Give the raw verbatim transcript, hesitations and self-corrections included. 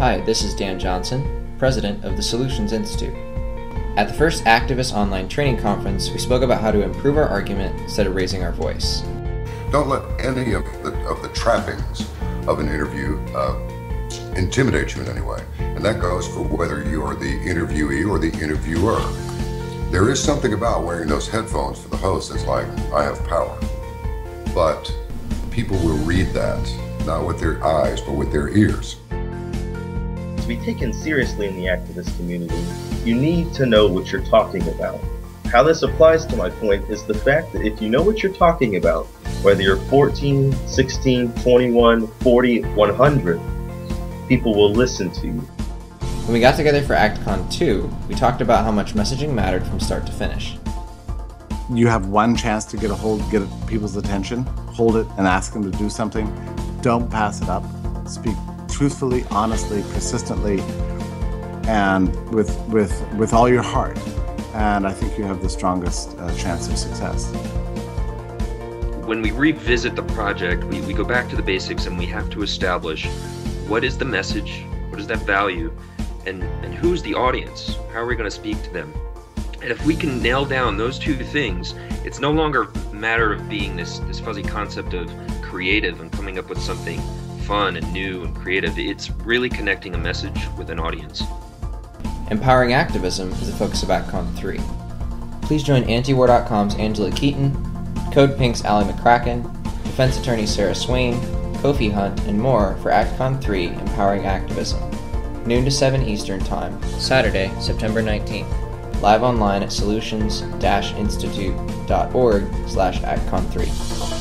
Hi, this is Dan Johnson, President of the Solutions Institute. At the first Activist Online Training Conference, we spoke about how to improve our argument instead of raising our voice. Don't let any of the, of the trappings of an interview uh, intimidate you in any way. And that goes for whether you are the interviewee or the interviewer. There is something about wearing those headphones for the host that's like, I have power. But people will read that, not with their eyes, but with their ears. Be taken seriously in the activist community, you need to know what you're talking about. How this applies to my point is the fact that if you know what you're talking about, whether you're fourteen, sixteen, twenty-one, forty, one hundred, people will listen to you. When we got together for ActCon two, we talked about how much messaging mattered from start to finish. You have one chance to get a hold, get people's attention, hold it and ask them to do something. Don't pass it up. Speak truthfully, honestly, persistently, and with, with, with all your heart. And I think you have the strongest uh, chance of success. When we revisit the project, we, we go back to the basics and we have to establish what is the message, what is that value, and, and who's the audience? How are we going to speak to them? And if we can nail down those two things, it's no longer a matter of being this, this fuzzy concept of creative and coming up with something fun and new and creative. It's really connecting a message with an audience. Empowering activism is the focus of ActCon three. Please join antiwar dot com's Angela Keaton, Code Pink's Ally McCracken, defense attorney Sarah Swain, Kofi Hunt, and more for ActCon three Empowering Activism, noon to seven Eastern Time, Saturday, September nineteenth, live online at solutions dash institute dot org slash actcon three.